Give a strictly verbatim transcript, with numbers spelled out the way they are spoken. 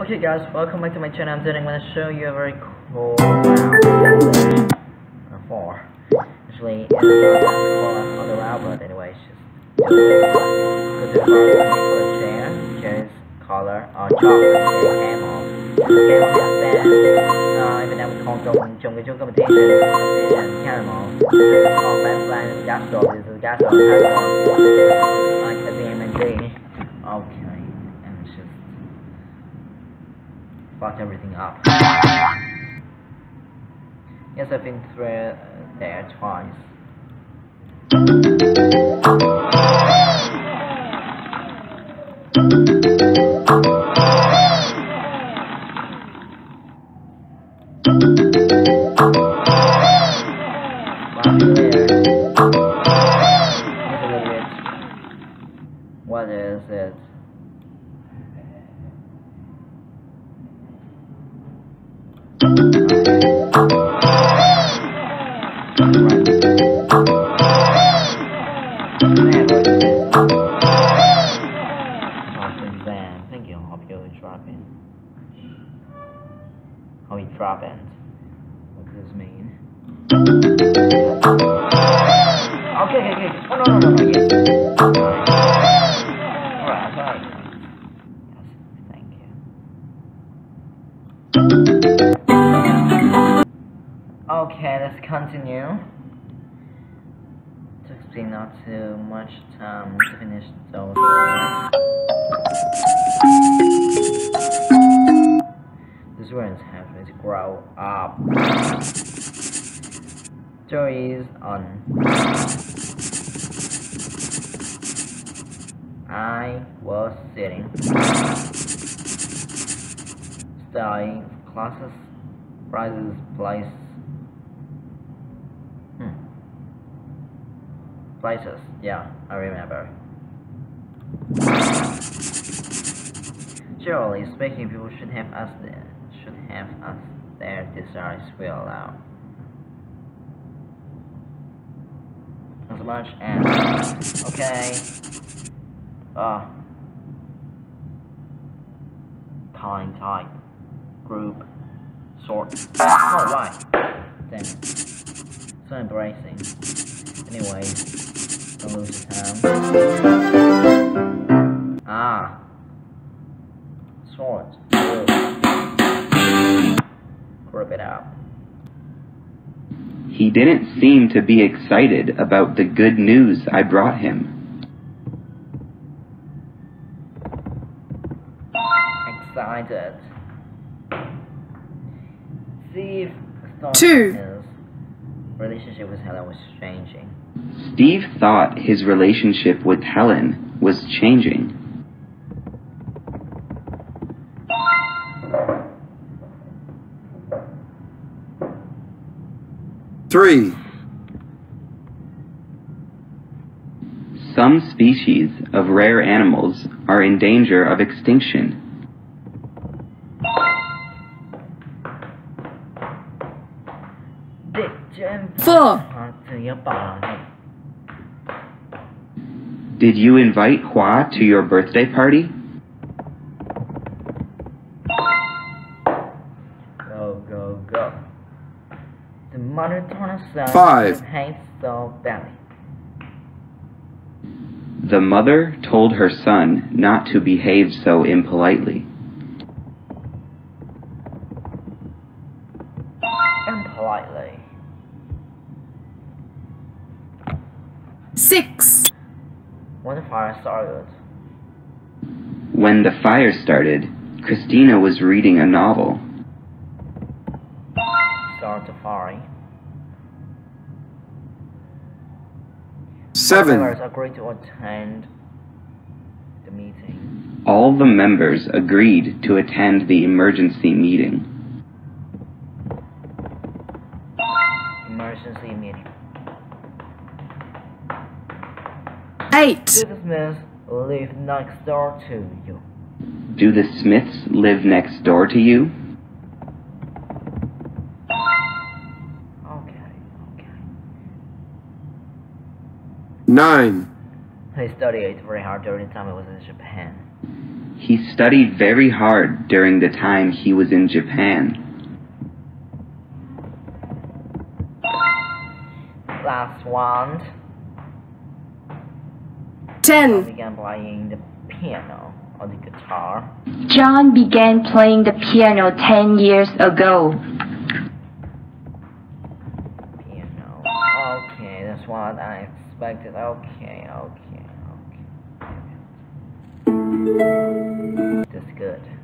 Okay guys, welcome back to my channel. I'm Zen. I'm going to show you a very cool round for actually it's on the round, but anyways, just put this on chair, chair's color on top and camel. Camel Việt Nam mình còn trồng trồng cái chỗ các bạn thấy là camel. Còn bạn bạn gas rồi, gas rồi. Like as I am doing. Okay. Fuck everything up. Yes, I've been through uh, there twice. What is it? Thank you. Hope you drop in. How you drop in? What does this mean? Okay, okay, okay. Oh no, no, no, no. Yes. Alright, alright. Yes, thank you. Okay, let's continue. Took me not too much time to finish those. These words have me to grow up. Stories on I was sitting studying classes, prizes, place hmm. places, yeah, I remember. Generally speaking, people should have us there, should have us their desires will allow. As much as okay. Uh kind type group sort. Oh right. Then so embracing. Anyway, don't lose time. Ah. Sort. Group it up. He didn't seem to be excited about the good news I brought him. Excited. Steve thought Two. his relationship with Helen was changing. Steve thought his relationship with Helen was changing. Three. Some species of rare animals are in danger of extinction. Four. Did you invite Hua to your birthday party? Go, go, go. The mother taught herself Five. to paint so badly. The mother told her son not to behave so impolitely. Impolitely. Six. When the fire started. When the fire started, Christina was reading a novel. Start the fire. Seven. All the members agreed to attend the meeting. All the members agreed to attend the emergency meeting. Emergency meeting. Eight. Do the Smiths live next door to you? Do the Smiths live next door to you? Nine. He studied very hard during the time he was in Japan. He studied very hard during the time he was in Japan. Last round. Ten. John began playing the piano or the guitar. John began playing the piano ten years ago. Piano. Okay, that's what I expected. Okay, okay, okay. That's good.